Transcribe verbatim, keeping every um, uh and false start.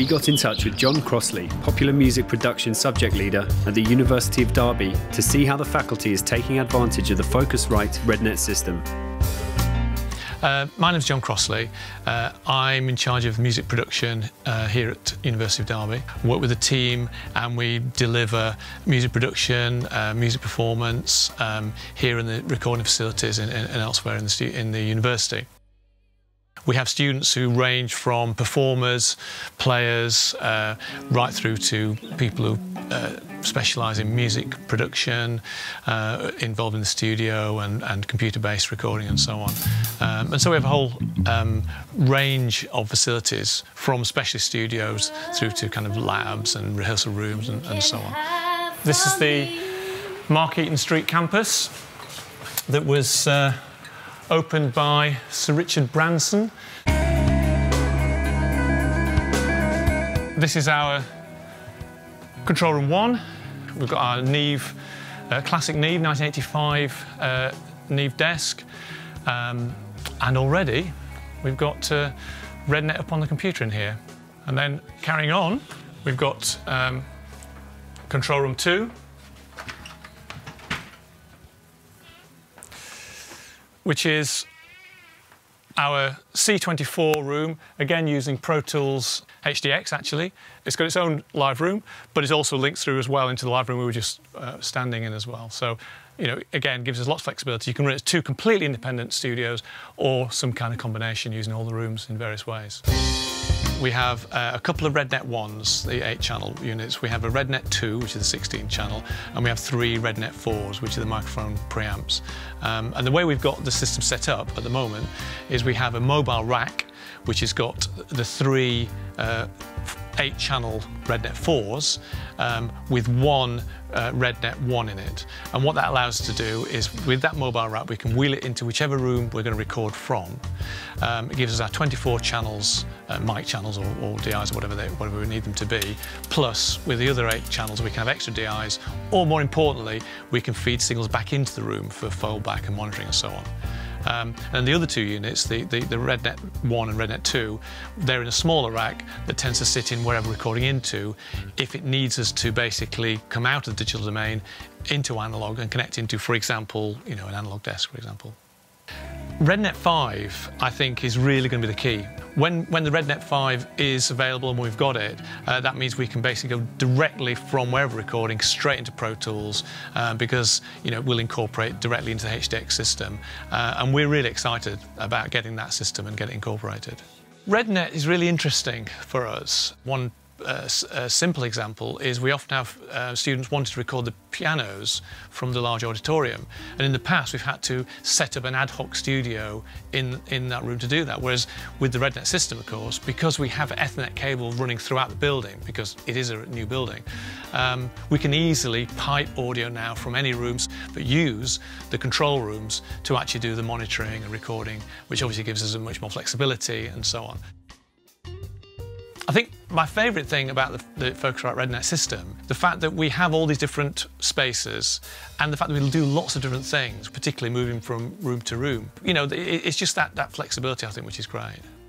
we got in touch with John Crossley, popular music production subject leader at the University of Derby, to see how the faculty is taking advantage of the Focusrite RedNet system. Uh, my name's John Crossley. Uh, I'm in charge of music production uh, here at University of Derby. Work with a team and we deliver music production, uh, music performance um, here in the recording facilities and, and elsewhere in the, in the university. We have students who range from performers, players, uh, right through to people who uh, specialise in music production, uh, involved in the studio and, and computer-based recording and so on. Um, and so we have a whole um, range of facilities, from specialist studios through to kind of labs and rehearsal rooms and, and so on. This is the Mark Eaton Street campus that was uh, opened by Sir Richard Branson. This is our control room one. We've got our Neve, uh, classic Neve, nineteen eighty-five uh, Neve desk. Um, and already we've got uh, RedNet up on the computer in here. And then carrying on, we've got um, control room two, which is our C twenty-four room, again using Pro Tools H D X actually. It's got its own live room, but it's also linked through as well into the live room we were just uh, standing in as well. So, you know, again, gives us lots of flexibility. You can run it as two completely independent studios or some kind of combination using all the rooms in various ways. We have uh, a couple of RedNet ones, the eight channel units. We have a RedNet two, which is the sixteen channel, and we have three RedNet fours, which are the microphone preamps. Um, and the way we've got the system set up at the moment is we have a mobile rack, which has got the three uh, eight channel RedNet fours um, with one uh, RedNet one in it. And what that allows us to do is, with that mobile rack, we can wheel it into whichever room we're going to record from. Um, it gives us our twenty-four channels, uh, mic channels or, or D Is or whatever, they, whatever we need them to be, plus with the other eight channels we can have extra D Is, or more importantly, we can feed signals back into the room for foldback and monitoring and so on. Um, and the other two units, the, the, the RedNet one and RedNet two, they're in a smaller rack that tends to sit in wherever we're recording into if it needs us to basically come out of the digital domain into analog and connect into, for example, you know, an analog desk, for example. RedNet five, I think, is really going to be the key. When, when the RedNet five is available and we've got it, uh, that means we can basically go directly from wherever recording straight into Pro Tools uh, because, you know, we'll incorporate directly into the H D X system. Uh, and we're really excited about getting that system and get it incorporated. RedNet is really interesting for us. One Uh, a simple example is we often have uh, students wanting to record the pianos from the large auditorium, and in the past we've had to set up an ad hoc studio in, in that room to do that, whereas with the RedNet system, of course, because we have Ethernet cable running throughout the building, because it is a new building, um, we can easily pipe audio now from any rooms, but use the control rooms to actually do the monitoring and recording, which obviously gives us much more flexibility and so on. I think my favourite thing about the, the Focusrite RedNet system, the fact that we have all these different spaces and the fact that we do lots of different things, particularly moving from room to room, you know, it's just that, that flexibility, I think, which is great.